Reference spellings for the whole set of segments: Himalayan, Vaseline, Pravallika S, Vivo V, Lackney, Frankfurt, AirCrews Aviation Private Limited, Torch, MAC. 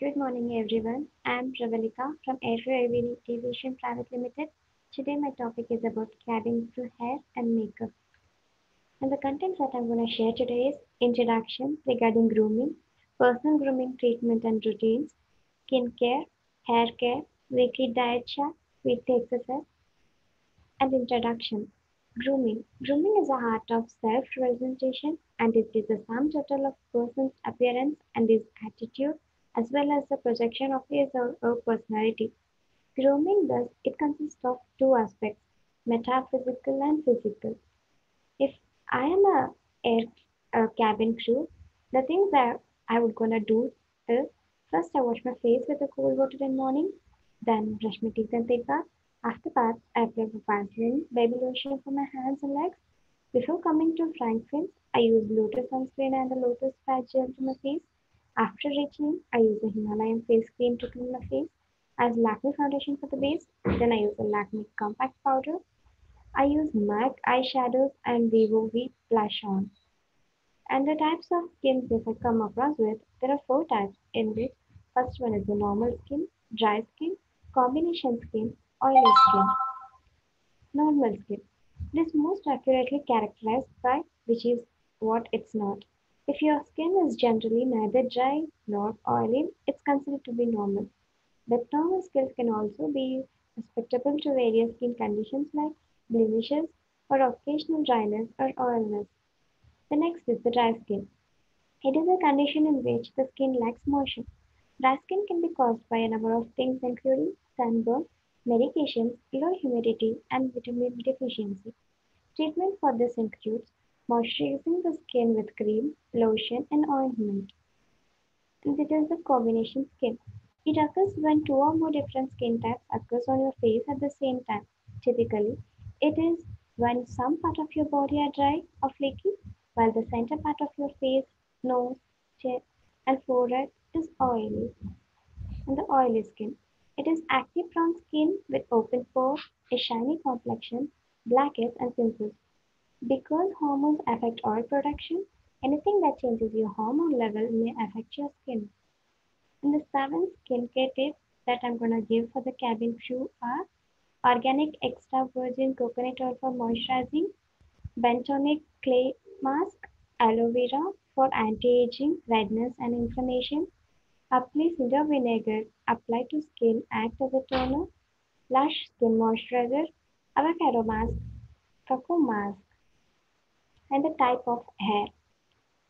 Good morning everyone. I am Pravallika from AirCrews Aviation Private Limited. Today my topic is about cabin crew hair and makeup. And the contents that I'm going to share today is introduction regarding grooming, personal grooming treatment and routines, skin care, hair care, weekly diet chart, weekly exercise, and introduction. Grooming. Grooming is a art of self-representation and it is the sum total of person's appearance and his attitude, as well as the projection of his or her personality. Grooming thus, it consists of two aspects, metaphysical and physical. If I am a cabin crew, the things that I would gonna do is, first I wash my face with the cold water in the morning, then brush my teeth and take bath. After bath, I apply Vaseline, baby lotion for my hands and legs. Before coming to Frankfurt, I use lotus sunscreen and the lotus fat gel to my face. After reaching, I use the Himalayan face cream to clean my face. I use Lackney foundation for the base. Then I use the Lackney compact powder. I use MAC eyeshadows and Vivo V blush on. And the types of skins that I come across with, there are four types in which first one is the normal skin, dry skin, combination skin, oily skin. Normal skin. It is most accurately characterized by which is what it's not. If your skin is generally neither dry nor oily, it's considered to be normal. But normal skin can also be susceptible to various skin conditions like blemishes or occasional dryness or oiliness. The next is the dry skin. It is a condition in which the skin lacks motion. Dry skin can be caused by a number of things including sunburn, medications, low humidity, and vitamin deficiency. Treatment for this includes moisturizing the skin with cream, lotion, and ointment. And it is the combination skin. It occurs when two or more different skin types occurs on your face at the same time. Typically, it is when some part of your body are dry or flaky, while the center part of your face, nose, chin, and forehead is oily. And the oily skin. It is active brown skin with open pores, a shiny complexion, blackheads, and pimples. Because hormones affect oil production, anything that changes your hormone level may affect your skin. And the 7 skincare tips that I'm going to give for the cabin crew are organic extra virgin coconut oil for moisturizing, bentonic clay mask, aloe vera for anti-aging, redness and inflammation, apply cedar vinegar, apply to skin, act as a toner, lush skin moisturizer, avocado mask, cocoa mask. And the type of hair.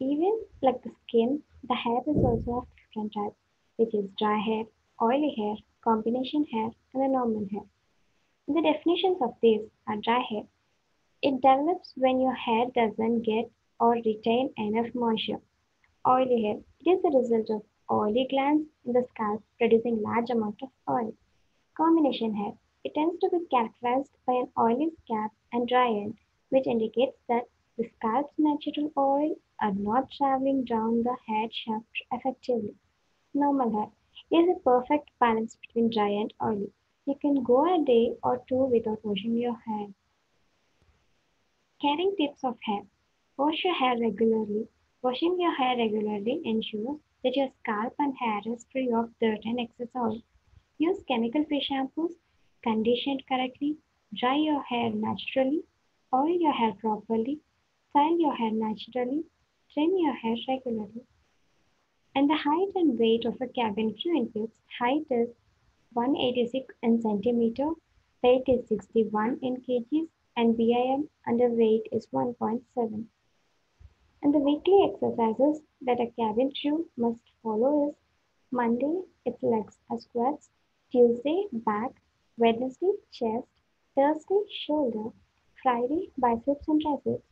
Even like the skin, the hair is also of different types, which is dry hair, oily hair, combination hair, and the normal hair. The definitions of these are dry hair. It develops when your hair doesn't get or retain enough moisture. Oily hair. It is the result of oily glands in the scalp producing large amount of oil. Combination hair. It tends to be characterized by an oily scalp and dry end, which indicates that the scalp's natural oil are not traveling down the head shaft effectively. Normal hair. It is a perfect balance between dry and oily. You can go a day or two without washing your hair. Caring tips of hair. Wash your hair regularly. Washing your hair regularly ensures that your scalp and hair is free of dirt and excess oil. Use chemical-free shampoos. Condition correctly. Dry your hair naturally. Oil your hair properly. Style your hair naturally, trim your hair regularly. And the height and weight of a cabin crew includes height is 186 in centimeter, weight is 61 in kgs, and BIM under weight is 1.7. And the weekly exercises that a cabin crew must follow is Monday, it's legs or squats, Tuesday, back, Wednesday, chest, Thursday, shoulder, Friday, biceps and triceps.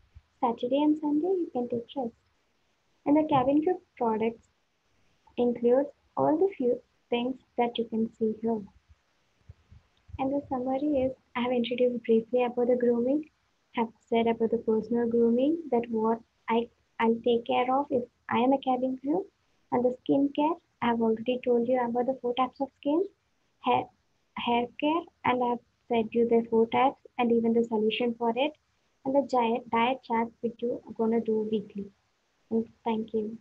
Saturday and Sunday, you can take rest. And the cabin crew products includes all the few things that you can see here. And the summary is, I have introduced briefly about the grooming, have said about the personal grooming, that what I'll take care of if I am a cabin crew, and the skin care, I have already told you about the 4 types of skin, hair care, and I have said you the 4 types and even the solution for it, and the diet chart which you are going to do weekly. And thank you.